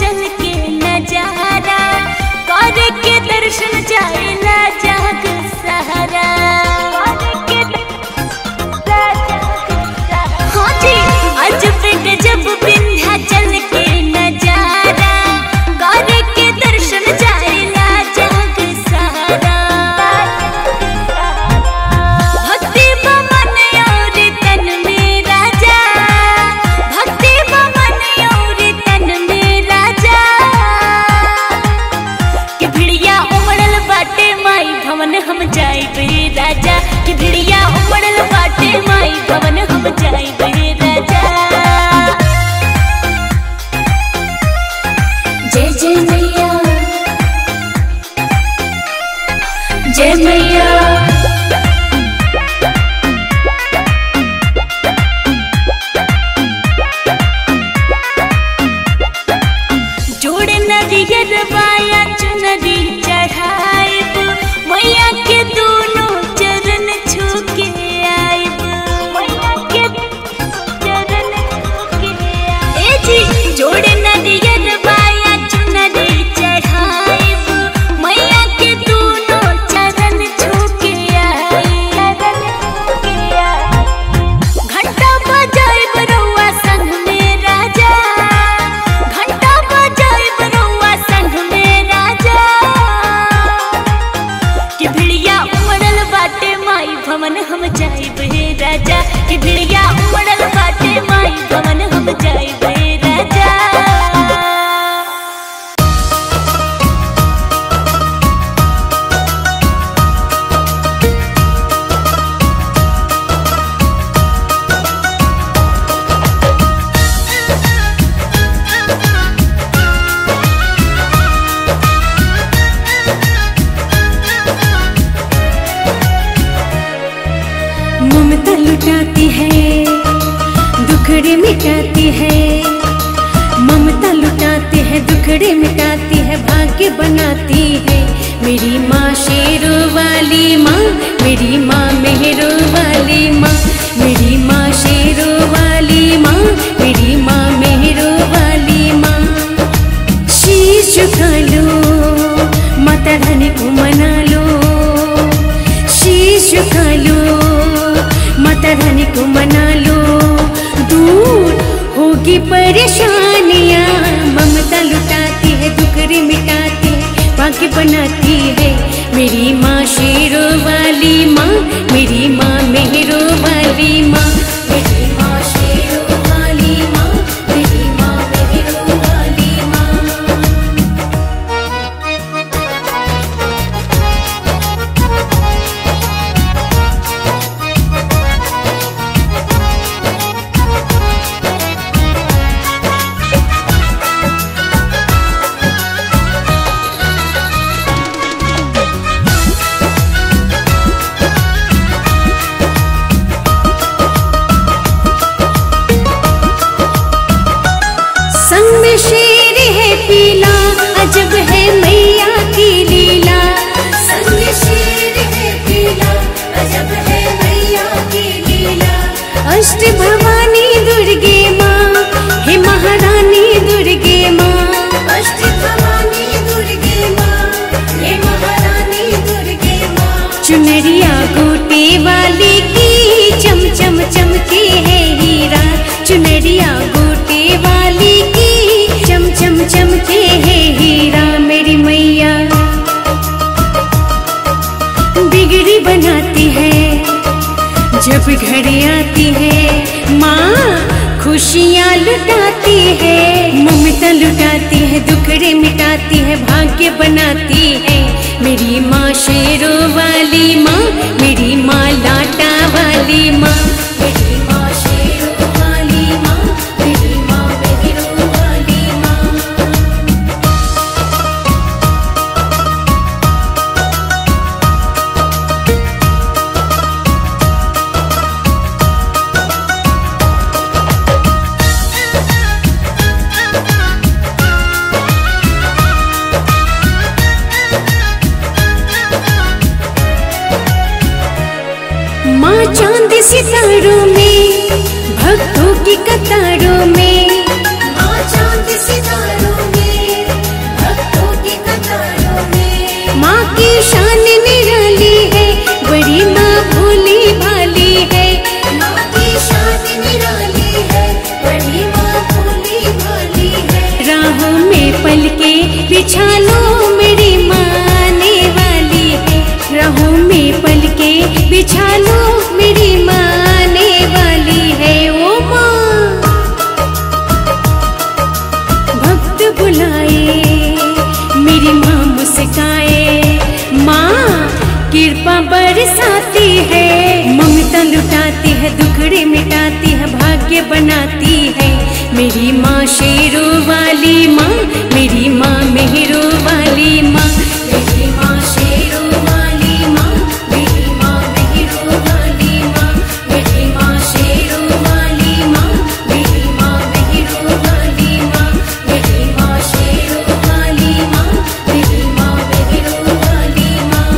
चल के नजारा, कर के दर्शन जाए ना जाग सहारा। हाँ जी अजब गजब बिन्धा चल के नजारा, कर के दर्शन जाए ना जाग सहारा। भक्ति मन और तन में राजा, भक्ति मन और तन में राजा। कि भिड़िया उमड़ल बाटे माई भवन हम जाइबे राजा, कि भिड़िया उमड़ल बाटे माई भवन हम जाइबे राजा। जय जय मैया, जय मैया। नरियर बाया चुनरी चढ़ाएब, मैया के दोनों चरण छू के आएब, मैया के चरण छू के आएब। ए जी जोड़े नरियर बाया चुनरी चढ़ाएब, मैया के दोनों चरण छू के आएब। घंटा बजाएब रउआ संग में राजा, भवन हम जाइबे राजा, कि भिड़िया उमड़ल बाटे माई भवन हम जाइबे राजा। ममता लुटाती है दुखड़े मिटाती है, ममता लुटाती है दुखड़े मिटाती है, भाग्य बनाती है। मेरी माँ शेरों वाली माँ, मेरी माँ मेहरों वाली माँ, मेरी माँ शेरों वाली माँ, मेरी माँ मेहरों वाली माँ। शीश झुका लो माता रानी को मना लो, शीश झुका लो माता रानी को मना लो। दूर होगी परेशानियाँ, ममता लुटाती है दुखड़े मिटाती है, भाग्य बनाती है। मेरी माँ शेरों वाली माँ, मेरी माँ मेहरों वाली माँ, मेरी माँ शेरों वाली माँ, मेरी माँ मेहरों वाली माँ। शेर है पीला अजब है मैया की लीला, संग शेर है पीला अजब है मैया की लीला। अष्ट भवानी दुर्गे माँ हे महारानी दुर्गे माँ, अष्ट भवानी दुर्गे माँ हे महारानी दुर्गे माँ। चुनरिया गोटे वाले की चमचम चमके है हीरा, चुनरिया गोटे वाले की चम चमके है हीरा। मेरी मैया बिगड़ी बनाती है जब घर आती है, माँ खुशियाँ लुटाती है। ममता लुटाती है दुखड़े मिटाती है, भाग्य बनाती है। मेरी माँ शेरों वाली माँ, मेरी माँ लाटा वाली माँ, मेरी माँ चांद सितारों में भक्तों की कतारों में, माँ चांद सितारों में बिछा लो मेरी माने वाली है, राहों में पल के बिछा लो मेरी माने वाली है। ओ माँ भक्त बुलाए मेरी माँ मुस्काए, माँ कृपा बरसाती है, ममता लुटाती है, दुखड़े मिटाती है, भाग्य बनाती है। मेरी माँ शेरों वाली माँ, मेरी माँ मेहरों वाली माँ, मेरी माँ शेरों वाली माँ, मेरी माँ मेहरों वाली माँ, मेरी माँ शेरों वाली माँ, मेरी माँ मेहरों वाली माँ, मेरी माँ शेरों वाली माँ, मेरी माँ मेहरों वाली माँ।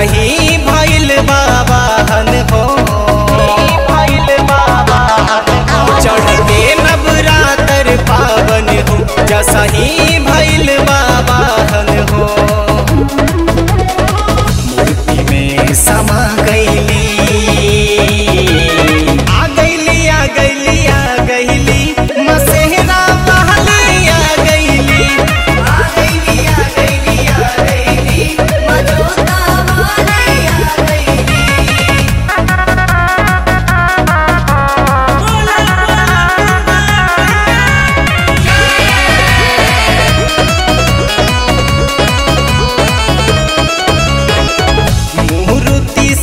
नहीं भइल बाबा हन हो, चढ़ते नवरात्र पावन हो, जसही भइल बाबा हन हो। मूर्ति में समा गईली, आ गईली आ गईली आ गईली, मसेहरा पहली आ गईली, आ गईली आ गईली आ गईली, मजोता वाली आ गईली। मूर्ति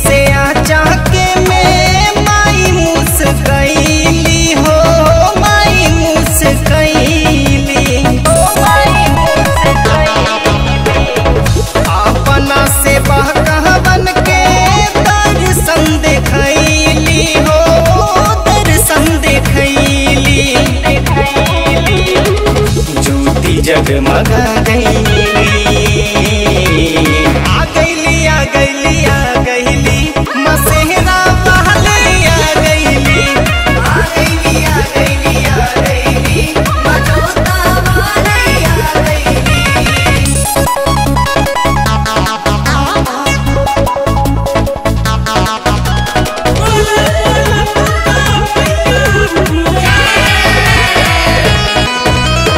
से आचा के में माई मुस्कैली हो, माई मुस्कैली हो, माई मुस्कैली। अपना से बहकावन के दर्शन देखैली हो, दर्शन देखैली देखैली। ज्योति जगमगा गईली, आ गईली आ गईली आ गईली, मसेहरा पहली आ गईली, आ गईली आ गईली आ गईली, मजोता वाली आ गईली।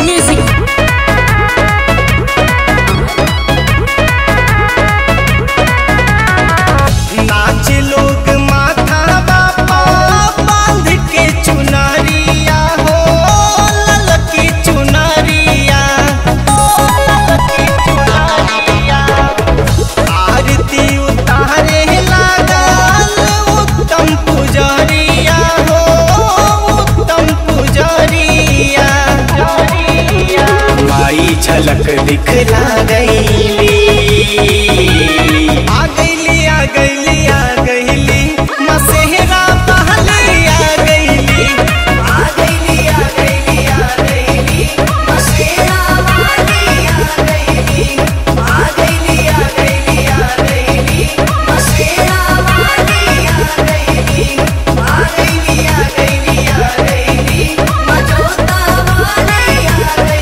म्यूजिक नाच लोग माथा बापा बांध के चुनरिया हो, ललकी चुनरिया हो, ललकी चुनरिया। आरती उतारे लागल उत्तम पुजारिया हो, उत्तम पुजारिया। माई झलक दिखला गईली, आ गईली आ गईली आ गईली, मसेहरा पहली आ गईली, आ गईली आ गईली आ गईली, मसेहरा वाली आ गईली, आ गईली आ गईली आ गईली, मसेहरा वाली आ गईली, आ गईली आ गईली आ गईली, मजोता वाली आ गईली।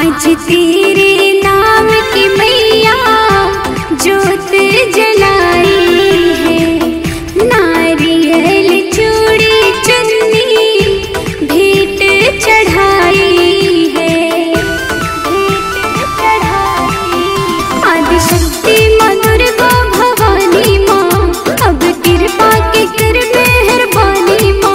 आज तेरे नाम की मैया जोत जलाई है, नारियल चूड़ी चुन्नी भेंट चढ़ाई है, भेंट चढ़ाई। आदिशक्ति माँ दुर्गा भवानी माँ, अब कृपा के कर मेहरबानी माँ।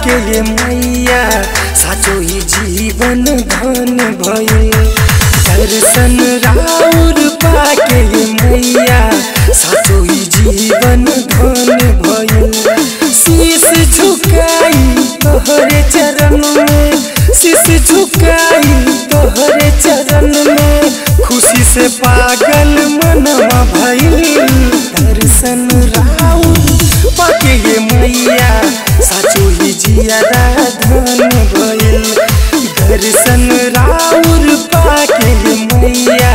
के मैया साचो ही जीवन धन भइल। दर्शन राउर पाके मैया साचो ही जीवन धन भइल। शीश झुकाई तोहरे चरण में, शीश झुकाई तोहरे चरण में, खुशी से पागल मनवा भइल। दर्शन राउर पाके मैया साचो ही जियादा धन भइल। दर्शन राउर पाके मैया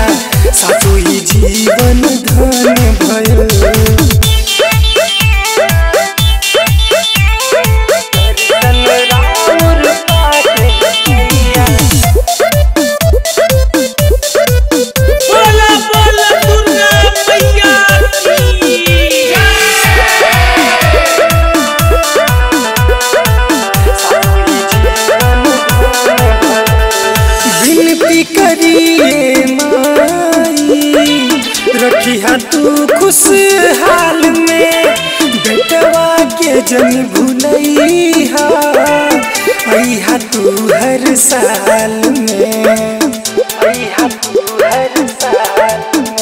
साचो ही जीवन धन भइल। खुशहाल में बेटवा के जनी भुलैहा आईहा तू हर साल में, आईहा तू हर साल में,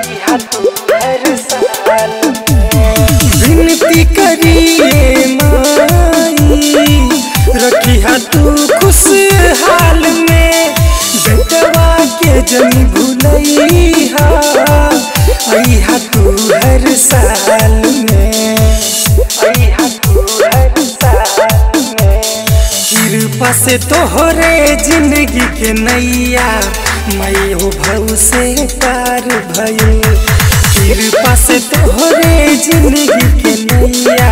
आईहा तू हर साल में। विनती करिए माई रखिहा तू खुशहाल में बेटवा के जनी भुलैहा आईहा तू हर साल में, आईहा तू हर साल में। कृपा से तोहरे जिंदगी के नैया माई हो भाव से तार भइल। कृपा से तोहरे जिंदगी के नैया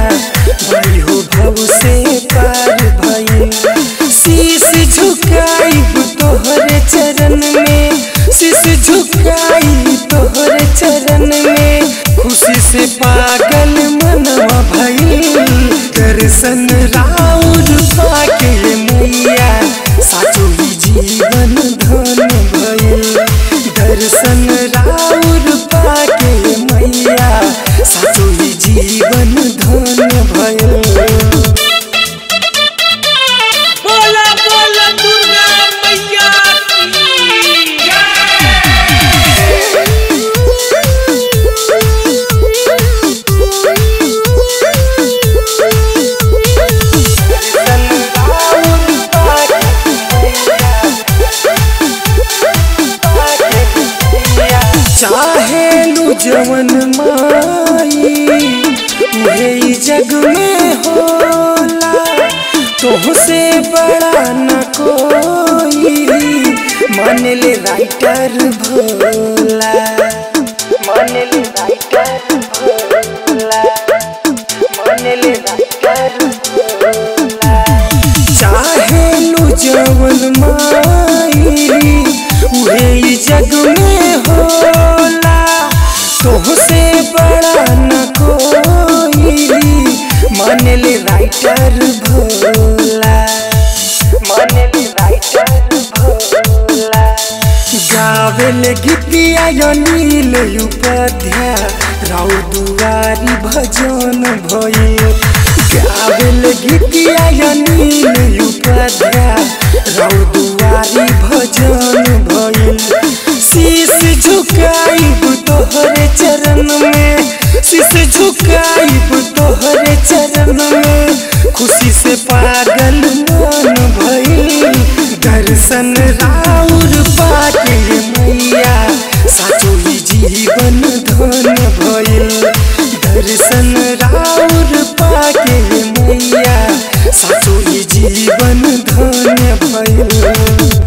माई हो भाव से तार भइल। शीश झुकाई तोहरे चरण में, शीश झुकाई तोहरे चरण में, खुशी से पागल मनवा भइल। दर्शन राउर पाके मैया साचो ही जीवन धन भइल। दर्शन राउर पाके मैया साचो ही जीवन धन भइल। जवन माई उहे जग में होला, तोहसे बड़ा न कोई, मान ले राइटर भोला, मान ले राइटर भोला, मान ले राइटर भोला। चाहे लू जवन माई उहे जग में होला, तोहसे बड़ा न कोई, मान ले राइटर भोला, मान ले राइटर भोला। गावेल गीतिया अनिल उपाध्याय राव दुआरी भजन भई, गावेल गीतिया अनिल उपाध्याय राव दुआरी भजन भई। शीश झुकाई तोहरे चरण में, शीश झुकाइब तोहरे चरण में, खुशी से पागल मन भइल, दर्शन राउर पाके मैया, साचो ही जीवन धन भइल, दर्शन राउर पाके मैया, साचो ही जीवन धन भइल। जय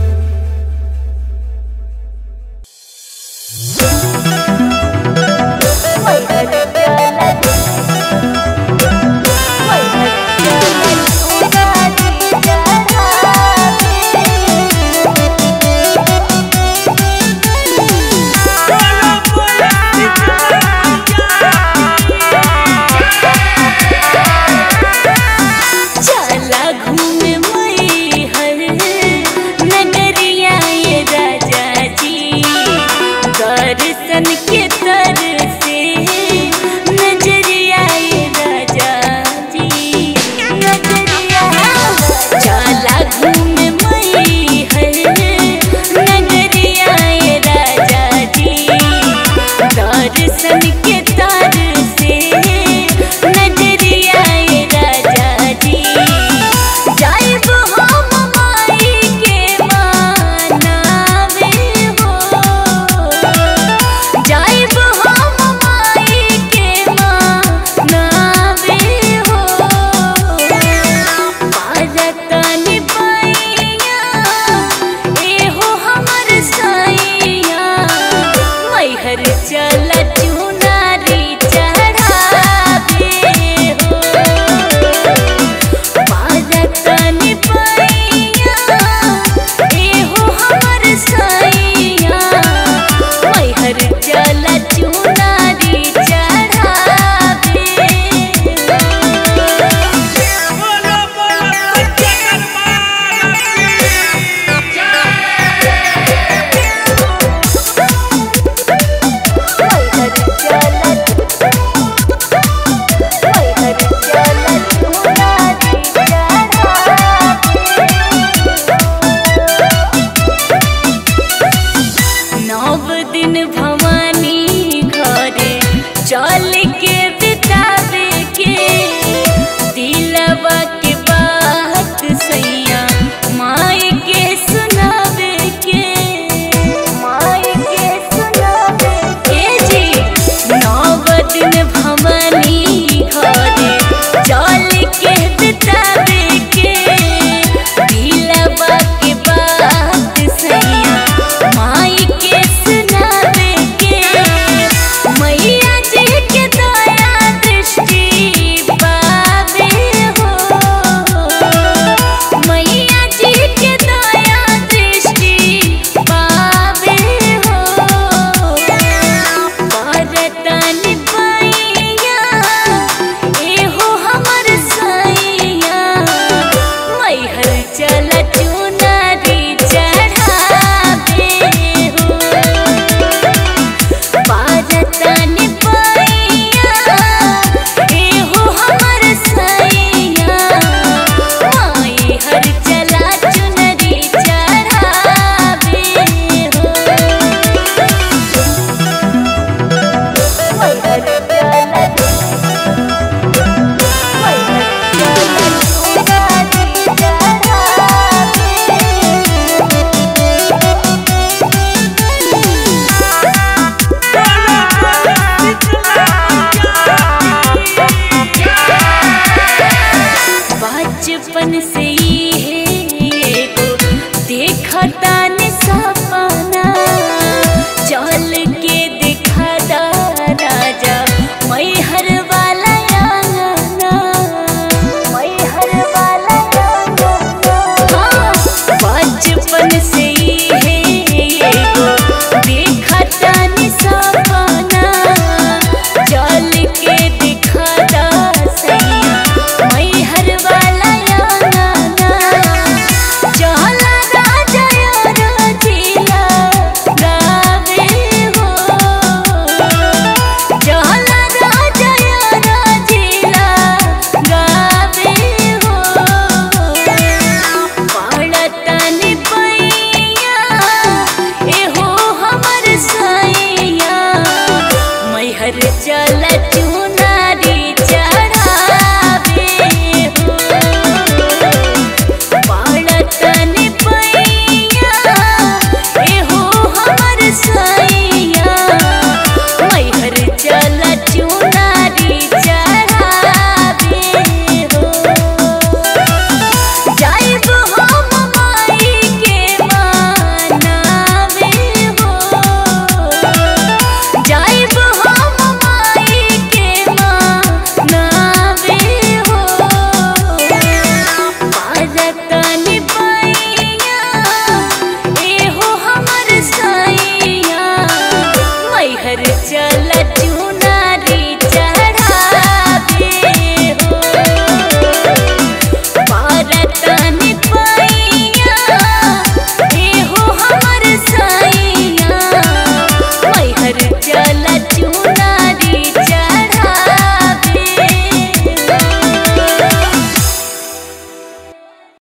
चल।